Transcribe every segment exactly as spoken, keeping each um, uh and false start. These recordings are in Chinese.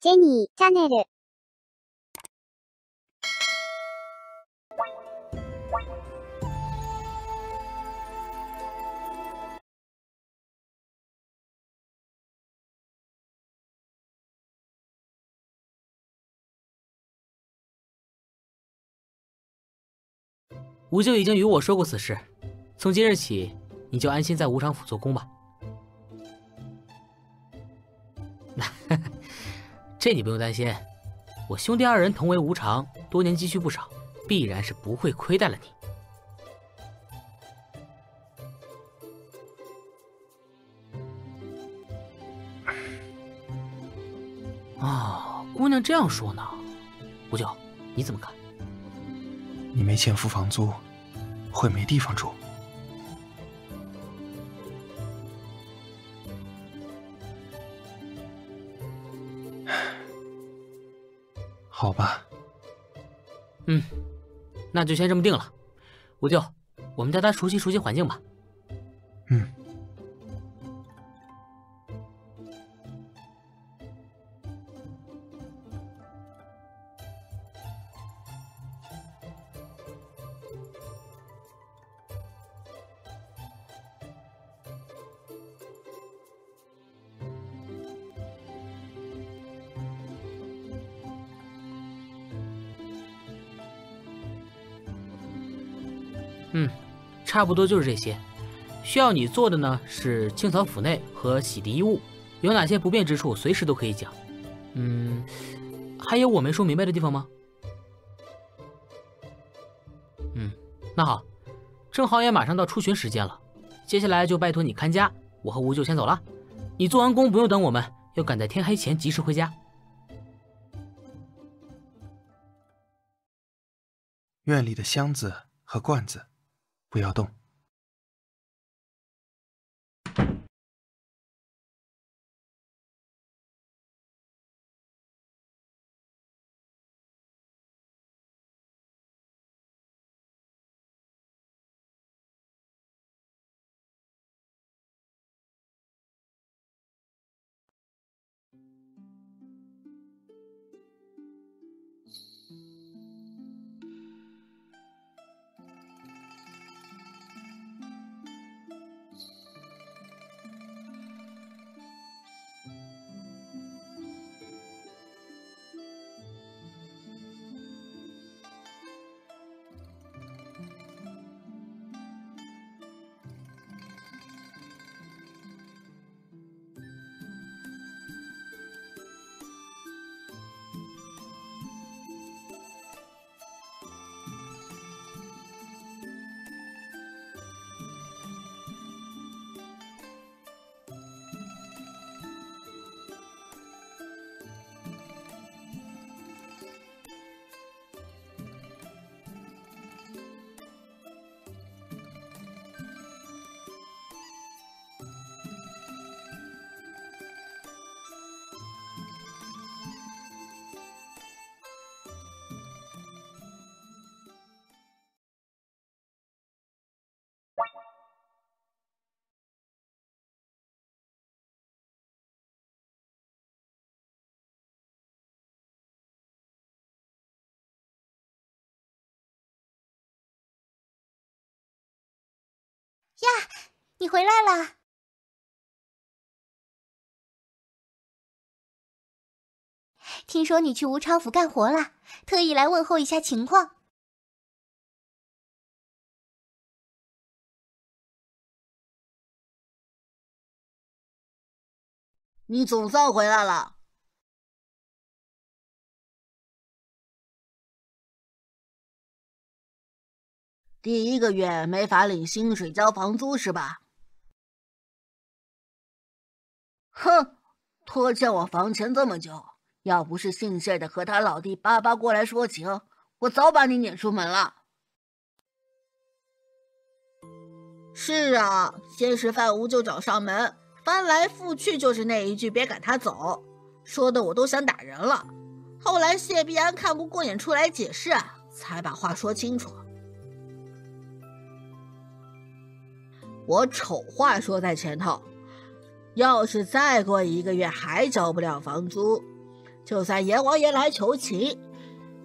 Jenny Channel 吴就已经与我说过此事，从即日起，你就安心在吴长府做工吧。这你不用担心，我兄弟二人同为吴常，多年积蓄不少，必然是不会亏待了你。哦，姑娘这样说呢，吴九，你怎么看？ 你没钱付房租，会没地方住。好吧。嗯，那就先这么定了。五舅，我们带他熟悉熟悉环境吧。嗯。嗯，差不多就是这些。需要你做的呢是清扫府内和洗涤衣物，有哪些不便之处随时都可以讲。嗯，还有我没说明白的地方吗？嗯，那好，正好也马上到出巡时间了，接下来就拜托你看家，我和吴就先走了。你做完工不用等我们，要赶在天黑前及时回家。院里的箱子和罐子。 不要动。呀，你回来了！听说你去吴昌府干活了，特意来问候一下情况。你总算回来了。第一个月没法领薪水交房租是吧？哼，拖欠我房钱这么久，要不是姓谢的和他老弟巴巴过来说情，我早把你撵出门了。是啊，先是范无就找上门，翻来覆去就是那一句别赶他走，说的我都想打人了。后来谢必安看不过眼出来解释，才把话说清楚。 我丑话说在前头，要是再过一个月还交不了房租，就算阎王爷来求情，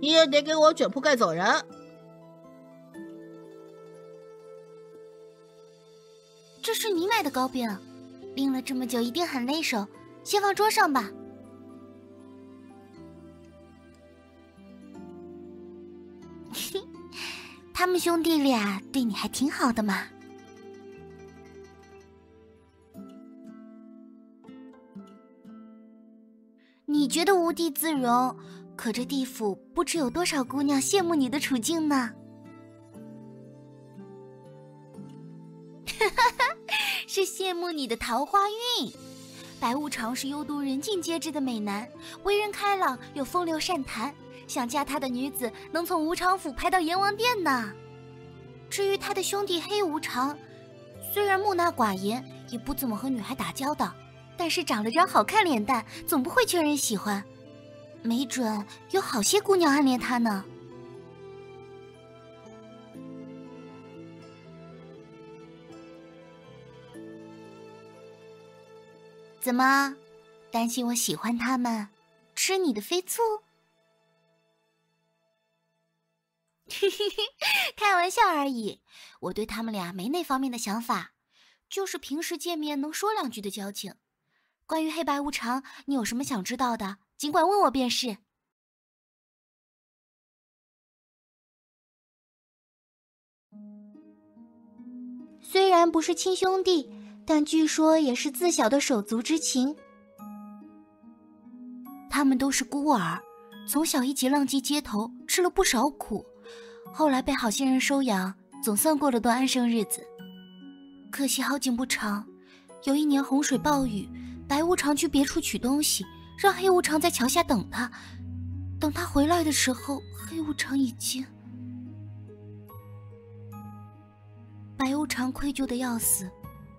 你也得给我卷铺盖走人。”这是你买的糕饼，拎了这么久一定很累手，先放桌上吧。他们兄弟俩对你还挺好的嘛。你觉得无地自容，可这地府不知有多少姑娘羡慕你的处境呢。是羡慕你的桃花运。白无常是幽都人尽皆知的美男，为人开朗又风流善谈，想嫁他的女子能从无常府排到阎王殿呢。至于他的兄弟黑无常，虽然木讷寡言，也不怎么和女孩打交道，但是长了张好看脸蛋，总不会缺人喜欢，没准有好些姑娘暗恋他呢。怎么，担心我喜欢他们，吃你的飞醋？嘿嘿嘿，开玩笑而已，我对他们俩没那方面的想法，就是平时见面能说两句的交情。关于黑白无常，你有什么想知道的，尽管问我便是。虽然不是亲兄弟，但据说也是自小的手足之情。他们都是孤儿，从小一起浪迹街头，吃了不少苦，后来被好心人收养，总算过了段安生日子。可惜好景不长，有一年洪水暴雨，白无常去别处取东西，让黑无常在桥下等他。等他回来的时候，黑无常已经……白无常愧疚的要死，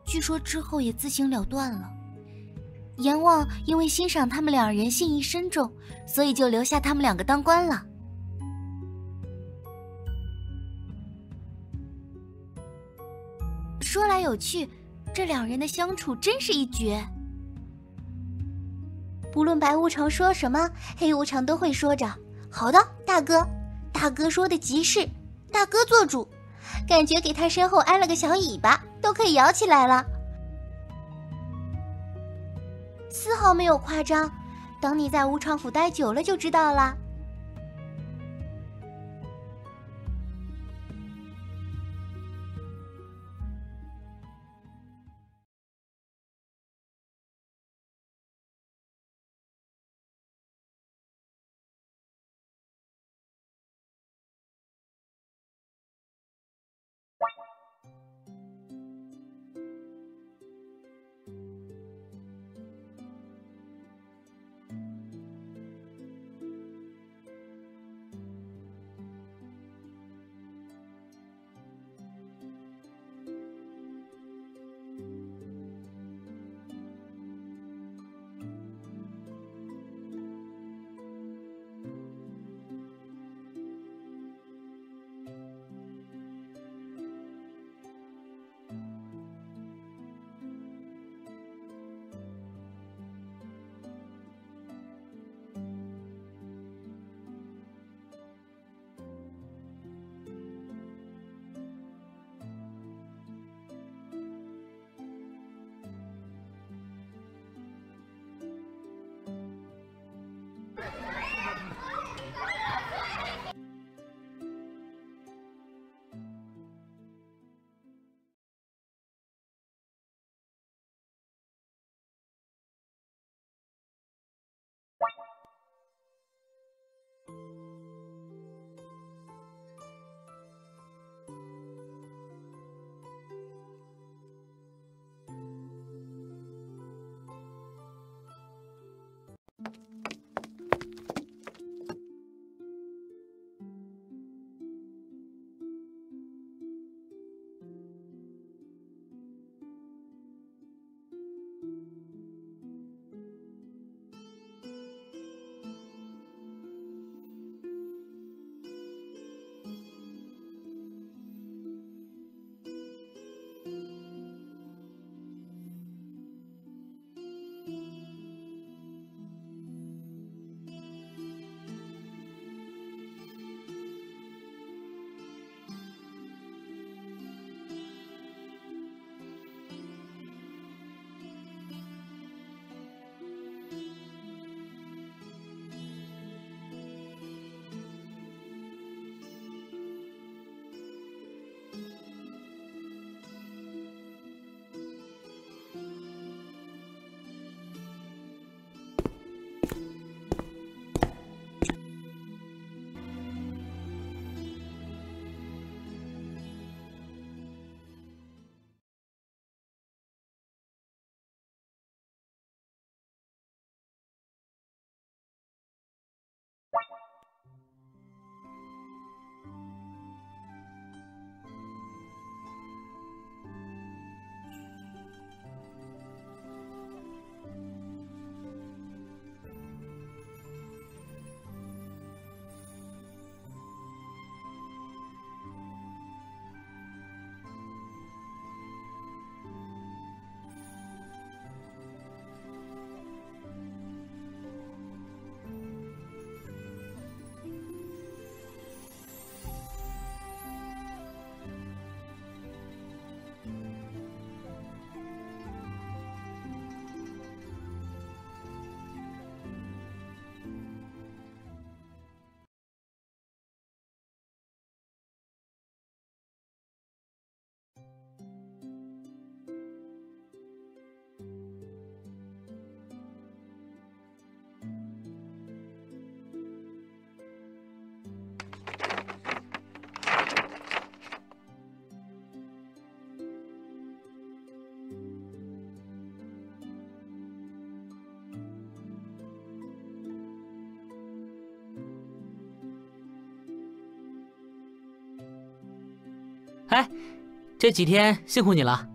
据说之后也自行了断了。阎王因为欣赏他们两人信义深重，所以就留下他们两个当官了。说来有趣，这两人的相处真是一绝。不论白无常说什么，黑无常都会说着：“好的，大哥，大哥说的极是，大哥做主。”感觉给他身后安了个小尾巴，都可以摇起来了，丝毫没有夸张。等你在无常府待久了就知道了。哎，这几天辛苦你了。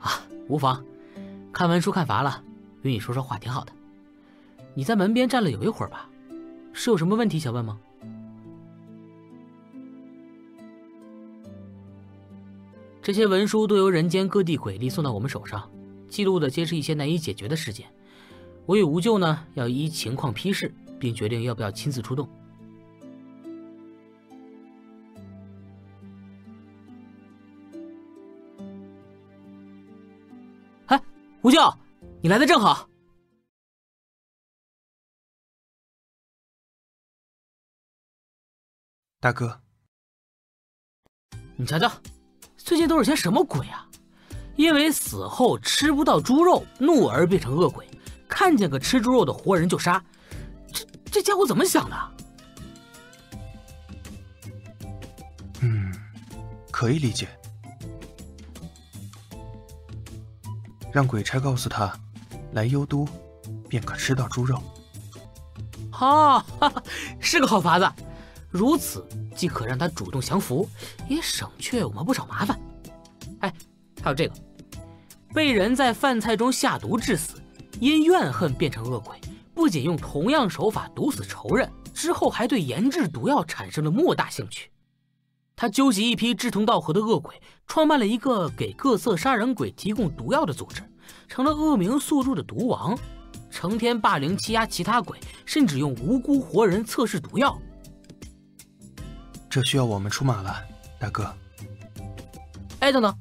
啊，无妨，看文书看乏了，与你说说话挺好的。你在门边站了有一会儿吧？是有什么问题想问吗？ 这些文书都由人间各地鬼吏送到我们手上，记录的皆是一些难以解决的事件。我与吴咎呢，要依情况批示，并决定要不要亲自出动。哎，吴咎，你来的正好。大哥，你瞧瞧。 最近都是些什么鬼啊？因为死后吃不到猪肉，怒而变成恶鬼，看见个吃猪肉的活人就杀。这这家伙怎么想的？嗯，可以理解。让鬼差告诉他，来幽都，便可吃到猪肉。哦，哈哈，是个好法子。如此。 既可让他主动降服，也省却我们不少麻烦。哎，还有这个，被人在饭菜中下毒致死，因怨恨变成恶鬼，不仅用同样手法毒死仇人，之后还对研制毒药产生了莫大兴趣。他纠集一批志同道合的恶鬼，创办了一个给各色杀人鬼提供毒药的组织，成了恶名宿著的毒王，成天霸凌欺压其他鬼，甚至用无辜活人测试毒药。 这需要我们出马了，大哥。哎，等等，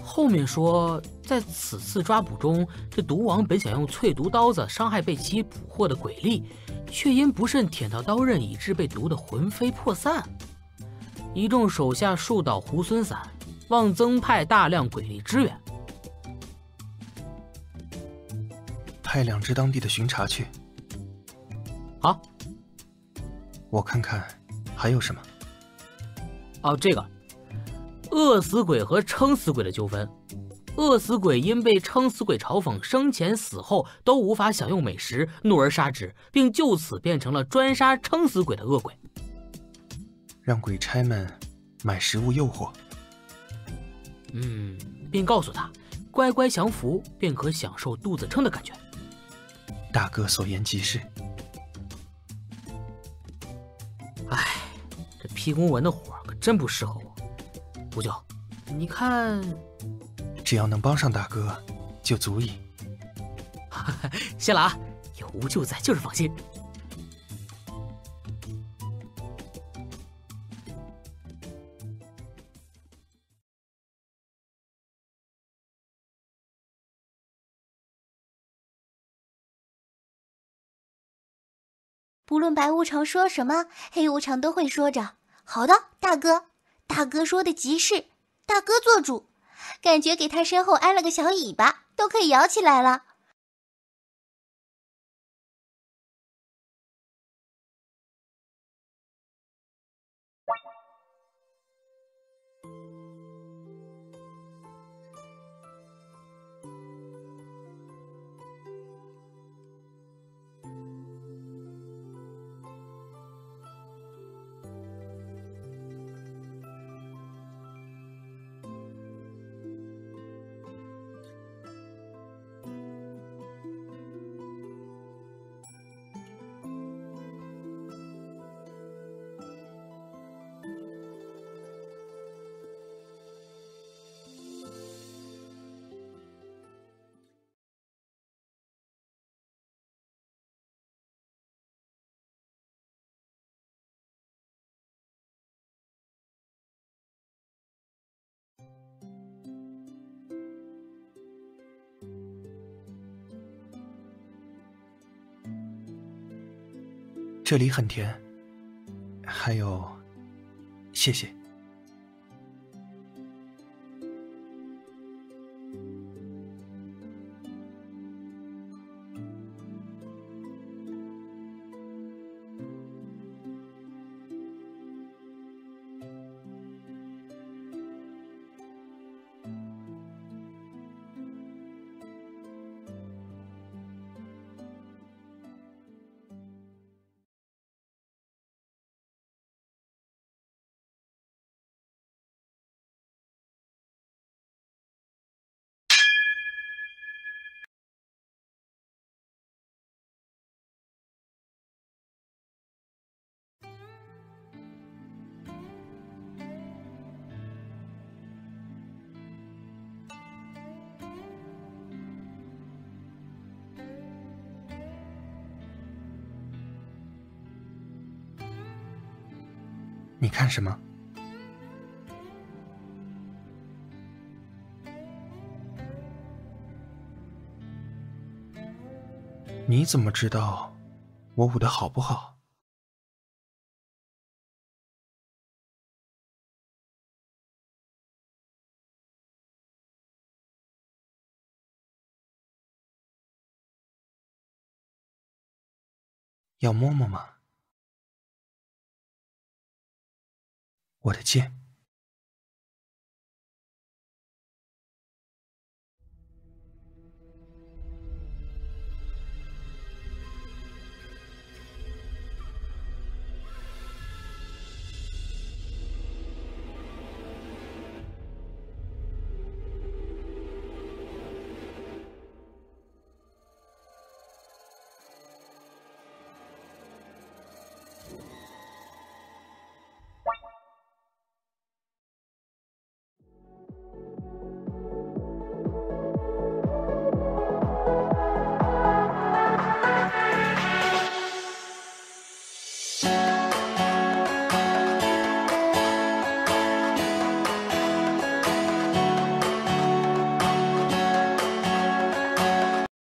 后面说，在此次抓捕中，这毒王本想用淬毒刀子伤害被其捕获的鬼吏，却因不慎舔到刀刃，以致被毒得魂飞魄散。一众手下树倒猢狲散，望增派大量鬼吏支援。派两支当地的巡查去。好，我看看。 还有什么？哦，这个饿死鬼和撑死鬼的纠纷。饿死鬼因被撑死鬼嘲讽，生前死后都无法享用美食，怒而杀之，并就此变成了专杀撑死鬼的恶鬼。让鬼差们买食物诱惑。嗯，并告诉他，乖乖降服便可享受肚子撑的感觉。大哥所言极是。哎。 批公文的活可真不适合我，吴咎，你看，只要能帮上大哥，就足以。谢了啊，有吴咎在就是放心。不论白无常说什么，黑无常都会说着。 好的，大哥，大哥说的极是，大哥做主，感觉给他身后挨了个小尾巴，都可以摇起来了。这里很甜，还有，谢谢。你看什么？你怎么知道我舞的好不好？要摸摸吗？我的剑。